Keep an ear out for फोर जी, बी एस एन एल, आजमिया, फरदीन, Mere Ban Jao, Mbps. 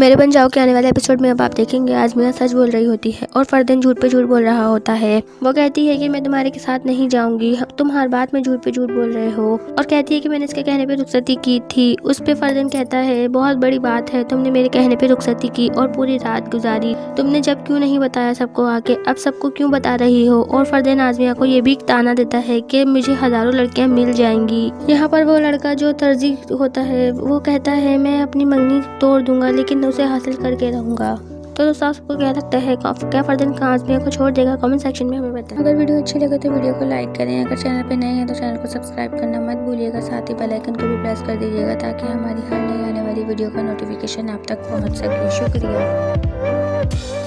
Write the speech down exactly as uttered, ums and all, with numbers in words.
मेरे बन जाओ के आने वाले एपिसोड में अब आप देखेंगे आजमिया सच बोल रही होती है और फरदीन झूठ पे झूठ बोल रहा होता है। वो कहती है कि मैं तुम्हारे के साथ नहीं जाऊंगी, तुम हर बात में झूठ पे झूठ बोल रहे हो, और कहती है कि मैंने इसके कहने पे रुखसती की थी। उस पे फरदीन कहता है बहुत बड़ी बात है, तुमने मेरे कहने पे रुखसती की और पूरी रात गुजारी, तुमने जब क्यों नहीं बताया सबको आके, अब सबको क्यों बता रही हो। और फरदीन आजमिया को ये भी ताना देता है कि मुझे हजारों लड़कियां मिल जाएंगी। यहाँ पर वो लड़का जो दर्जी होता है वो कहता है मैं अपनी मंगनी तोड़ दूंगा लेकिन उसे हासिल करके रहूंगा। तो दोस्तों आपको क्या लगता है क्या फरदीन आजमिया को छोड़ देगा? कमेंट सेक्शन में हमें बताएं। अगर वीडियो अच्छी लगे तो वीडियो को लाइक करें, अगर चैनल पे नए हैं तो चैनल को सब्सक्राइब करना मत भूलिएगा, साथ ही बेल आइकन को भी प्रेस कर दीजिएगा ताकि हमारी हर नई आने वाली वीडियो का नोटिफिकेशन आप तक पहुँच सके। शुक्रिया।